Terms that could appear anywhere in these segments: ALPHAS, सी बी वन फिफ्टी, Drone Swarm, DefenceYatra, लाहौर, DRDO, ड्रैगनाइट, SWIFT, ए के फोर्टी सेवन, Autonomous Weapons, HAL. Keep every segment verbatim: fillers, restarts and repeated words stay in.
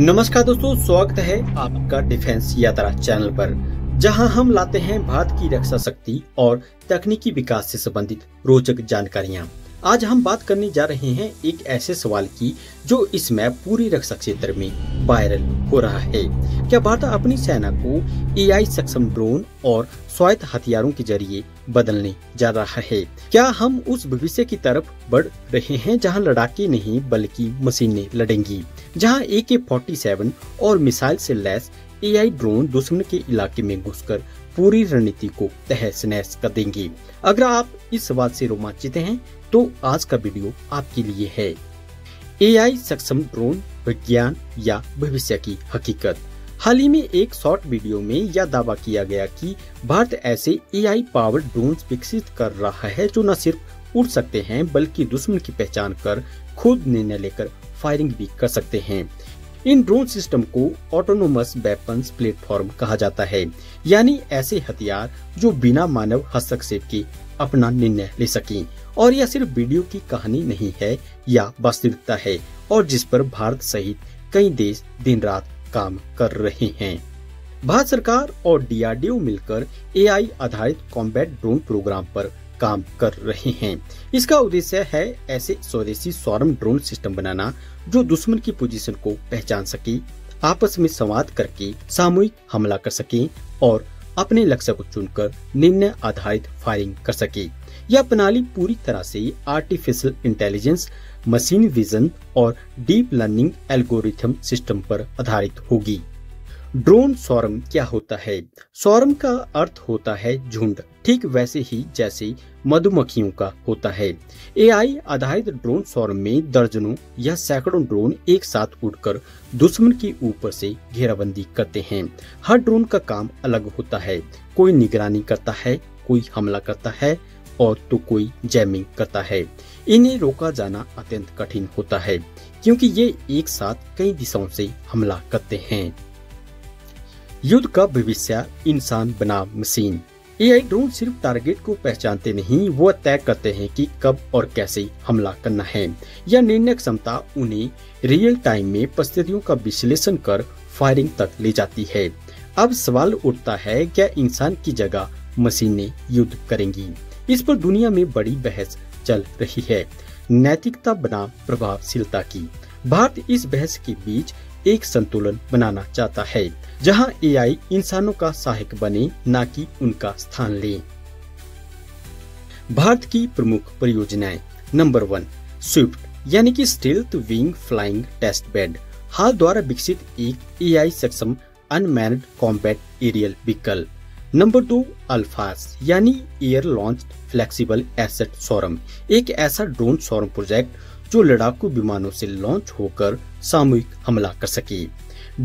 नमस्कार दोस्तों, स्वागत है आपका डिफेंस यात्रा चैनल पर, जहां हम लाते हैं भारत की रक्षा शक्ति और तकनीकी विकास से संबंधित रोचक जानकारियां। आज हम बात करने जा रहे हैं एक ऐसे सवाल की जो इसमें पूरी रक्षा क्षेत्र में वायरल हो रहा है। क्या भारत अपनी सेना को एआई सक्षम ड्रोन और स्वायत्त हथियारों के जरिए बदलने जा रहा है? क्या हम उस भविष्य की तरफ बढ़ रहे हैं जहां लड़ाके नहीं बल्कि मशीनें लड़ेंगी, जहां ए के फोर्टी सेवन और मिसाइल से लैस एआई ड्रोन दुश्मन के इलाके में घुसकर पूरी रणनीति को तहस नहस कर देंगे? अगर आप इस सवाल से रोमांचित हैं तो आज का वीडियो आपके लिए है। एआई सक्षम ड्रोन, विज्ञान या भविष्य की हकीकत। हाल ही में एक शॉर्ट वीडियो में यह दावा किया गया कि भारत ऐसे एआई पावर्ड ड्रोन विकसित कर रहा है जो न सिर्फ उड़ सकते हैं बल्कि दुश्मन की पहचान कर खुद निर्णय लेकर फायरिंग भी कर सकते हैं। इन ड्रोन सिस्टम को ऑटोनोमस वेपन्स प्लेटफॉर्म कहा जाता है, यानी ऐसे हथियार जो बिना मानव हस्तक्षेप के अपना निर्णय ले सकें। और यह सिर्फ वीडियो की कहानी नहीं है, यह वास्तविकता है और जिस पर भारत सहित कई देश दिन रात काम कर रहे हैं। भारत सरकार और डी आर डी ओ मिलकर एआई आधारित कॉम्बैट ड्रोन प्रोग्राम पर काम कर रहे हैं। इसका उद्देश्य है ऐसे स्वदेशी स्वार्म ड्रोन सिस्टम बनाना जो दुश्मन की पोजीशन को पहचान सके, आपस में संवाद करके सामूहिक हमला कर सके और अपने लक्ष्य को चुनकर निर्णय आधारित फायरिंग कर सके। यह प्रणाली पूरी तरह से आर्टिफिशियल इंटेलिजेंस, मशीन विजन और डीप लर्निंग एल्गोरिथम सिस्टम पर आधारित होगी। ड्रोन स्वार्म क्या होता है? स्वार्म का अर्थ होता है झुंड, ठीक वैसे ही जैसे मधुमक्खियों का होता है। एआई आधारित ड्रोन स्वार्म में दर्जनों या सैकड़ों ड्रोन एक साथ उड़कर दुश्मन के ऊपर से घेराबंदी करते हैं। हर ड्रोन का काम अलग होता है, कोई निगरानी करता है, कोई हमला करता है और तो कोई जैमिंग करता है। इन्हें रोका जाना अत्यंत कठिन होता है क्योंकि ये एक साथ कई दिशाओं से हमला करते हैं। युद्ध का भविष्य, इंसान बनाम मशीन। एआई ड्रोन सिर्फ टारगेट को पहचानते नहीं, वो तय करते हैं कि कब और कैसे हमला करना है। यह निर्णय क्षमता उन्हें रियल टाइम में परिस्थितियों का विश्लेषण कर फायरिंग तक ले जाती है। अब सवाल उठता है, क्या इंसान की जगह मशीनें युद्ध करेंगी? इस पर दुनिया में बड़ी बहस चल रही है, नैतिकता बनाम प्रभावशीलता की। भारत इस बहस के बीच एक संतुलन बनाना चाहता है जहां एआई इंसानों का सहायक बने, न कि उनका स्थान ले। भारत की प्रमुख परियोजनाएं। नंबर वन, स्विफ्ट यानी कि stealth wing flying test bed. हाल द्वारा विकसित एक एआई सक्षम unmanned combat aerial vehicle. Number दो, अल्फास यानी air launch flexible asset swarm, एक ऐसा ड्रोन सोरम प्रोजेक्ट जो लड़ाकू विमानों से लॉन्च होकर सामूहिक हमला कर सके।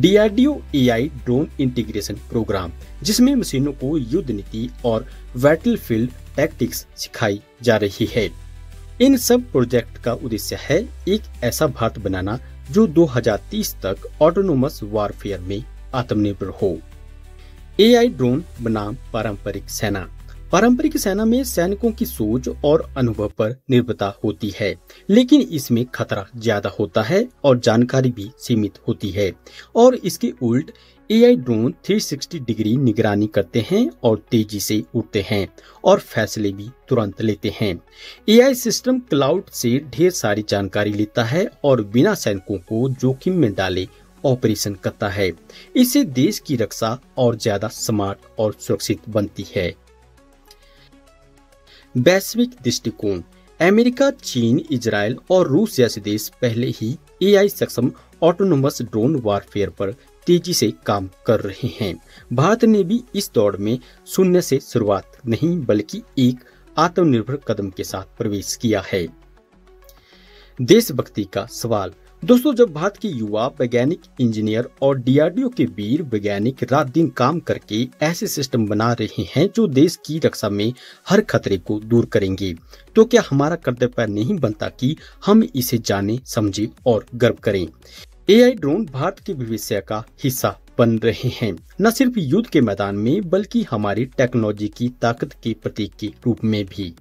D R D O AI drone integration programme, जिसमें मशीनों को युद्ध नीति और बैटलफील्ड टैक्टिक्स सिखाई जा रही है। इन सब प्रोजेक्ट का उद्देश्य है एक ऐसा भारत बनाना जो दो हज़ार तीस तक ऑटोनोमस वारफेयर में आत्मनिर्भर हो। एआई ड्रोन बनाम पारंपरिक सेना। पारंपरिक सेना में सैनिकों की सोच और अनुभव पर निर्भरता होती है, लेकिन इसमें खतरा ज्यादा होता है और जानकारी भी सीमित होती है। और इसके उल्ट एआई ड्रोन तीन सौ साठ डिग्री निगरानी करते हैं और तेजी से उड़ते हैं और फैसले भी तुरंत लेते हैं। एआई सिस्टम क्लाउड से ढेर सारी जानकारी लेता है और बिना सैनिकों को जोखिम में डाले ऑपरेशन करता है। इससे देश की रक्षा और ज्यादा स्मार्ट और सुरक्षित बनती है। वैश्विक दृष्टिकोण। अमेरिका, चीन, इजराइल और रूस जैसे देश पहले ही एआई सक्षम ऑटोनोमस ड्रोन वारफेयर पर तेजी से काम कर रहे हैं। भारत ने भी इस दौड़ में शून्य से शुरुआत नहीं बल्कि एक आत्मनिर्भर कदम के साथ प्रवेश किया है। देशभक्ति का सवाल। दोस्तों, जब भारत के युवा वैज्ञानिक, इंजीनियर और डी आर डी ओ के वीर वैज्ञानिक रात दिन काम करके ऐसे सिस्टम बना रहे हैं जो देश की रक्षा में हर खतरे को दूर करेंगे, तो क्या हमारा कर्तव्य नहीं बनता कि हम इसे जाने, समझे और गर्व करें? एआई ड्रोन भारत के भविष्य का हिस्सा बन रहे हैं, न सिर्फ युद्ध के मैदान में बल्कि हमारी टेक्नोलॉजी की ताकत के प्रतीक के रूप में भी।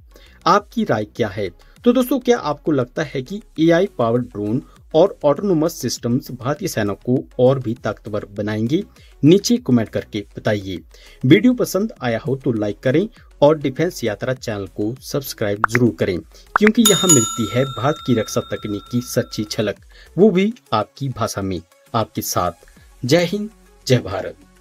आपकी राय क्या है? तो दोस्तों, क्या आपको लगता है कि एआई पावर ड्रोन और ऑटोनोमस सिस्टम्स भारतीय सेना को और भी ताकतवर बनाएंगे। नीचे कमेंट करके बताइए। वीडियो पसंद आया हो तो लाइक करें और डिफेंस यात्रा चैनल को सब्सक्राइब जरूर करें, क्योंकि यहाँ मिलती है भारत की रक्षा तकनीक की सच्ची झलक, वो भी आपकी भाषा में, आपके साथ। जय हिंद, जय भारत।